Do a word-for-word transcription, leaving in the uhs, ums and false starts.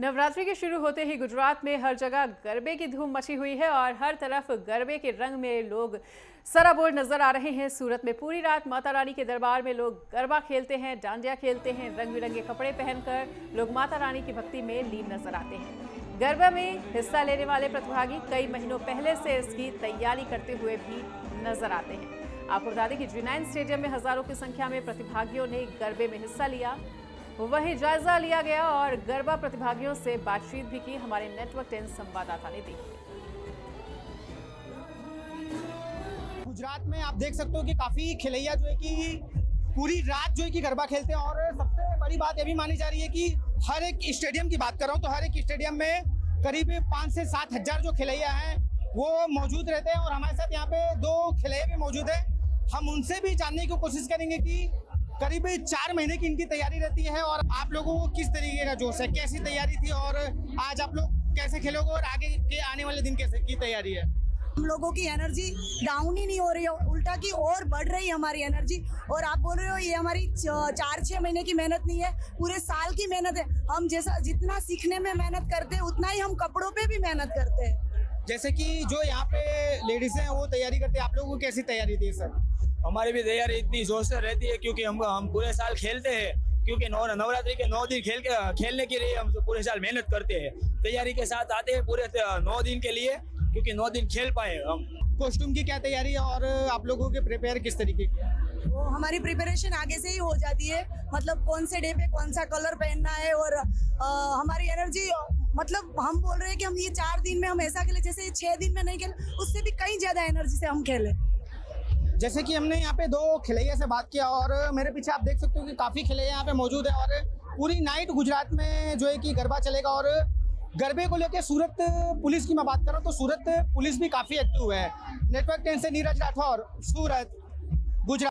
नवरात्रि के शुरू होते ही गुजरात में हर जगह गरबे की धूम मची हुई है और हर तरफ गरबे के रंग में लोग सराबोर नजर आ रहे हैं। सूरत में पूरी रात माता रानी के दरबार में लोग गरबा खेलते हैं, डांडिया खेलते हैं। रंग बिरंगे कपड़े पहनकर लोग माता रानी की भक्ति में लीन नजर आते हैं। गरबा में हिस्सा लेने वाले प्रतिभागी कई महीनों पहले से इसकी तैयारी करते हुए भी नजर आते हैं। आपको बता दें कि जी नाइन स्टेडियम में हजारों की संख्या में प्रतिभागियों ने गरबे में हिस्सा लिया, वही जायजा लिया गया और गरबा प्रतिभागियों से बातचीत भी की। हमारे नेटवर्क टेन संवाददाता ने दी। गुजरात में आप देख सकते हो कि काफी खिलैया जो है कि पूरी रात जो है कि गरबा खेलते हैं और सबसे बड़ी बात यह भी मानी जा रही है कि हर एक स्टेडियम की बात कर रहा हूँ तो हर एक स्टेडियम में करीब पाँच से सात हजार जो खिलैया है वो मौजूद रहते हैं और हमारे साथ यहाँ पे दो खिलैया भी मौजूद है। हम उनसे भी जानने की कोशिश करेंगे कि करीब चार महीने की इनकी तैयारी रहती है और आप लोगों को किस तरीके का जोश है, कैसी तैयारी थी और आज आप लोग कैसे खेलोगे और आगे के आने वाले दिन कैसे की तैयारी है। हम लोगों की एनर्जी डाउन ही नहीं हो रही है, उल्टा की और बढ़ रही है हमारी एनर्जी। और आप बोल रहे हो ये हमारी चार छः महीने की मेहनत नहीं है, पूरे साल की मेहनत है। हम जैसा जितना सीखने में मेहनत करते हैं उतना ही हम कपड़ों पर भी मेहनत करते हैं। जैसे कि जो यहाँ पे लेडीज हैं वो तैयारी करते हैं, आप लोगों को कैसी तैयारी थी सर? हमारी भी तैयारी इतनी जोश से रहती है क्योंकि हम हम पूरे साल खेलते हैं, क्योंकि नौ नवरात्रि के नौ दिन खेल के खेलने के लिए हम पूरे साल मेहनत करते हैं, तैयारी के साथ आते हैं पूरे नौ दिन के लिए क्योंकि नौ दिन खेल पाए हम। कॉस्ट्यूम की क्या तैयारी है और आप लोगों के प्रिपेयर किस तरीके की? वो हमारी प्रिपरेशन आगे से ही हो जाती है, मतलब कौन से डे पे कौन सा कलर पहनना है और आ, हमारी एनर्जी, मतलब हम बोल रहे हैं कि हम ये चार दिन में हम ऐसा खेले जैसे छह दिन में नहीं खेले, उससे भी कहीं ज्यादा एनर्जी से हम खेले। जैसे कि हमने यहाँ पे दो खिलैया से बात किया और मेरे पीछे आप देख सकते हो कि काफी खिलैया यहाँ पे मौजूद है और पूरी नाइट गुजरात में जो है कि गरबा चलेगा। और गरबे को लेकर सूरत पुलिस की मैं बात कर रहा हूँ तो सूरत पुलिस भी काफी एक्टिव है। नेटवर्क टेन से नीरज राठौर, सूरत।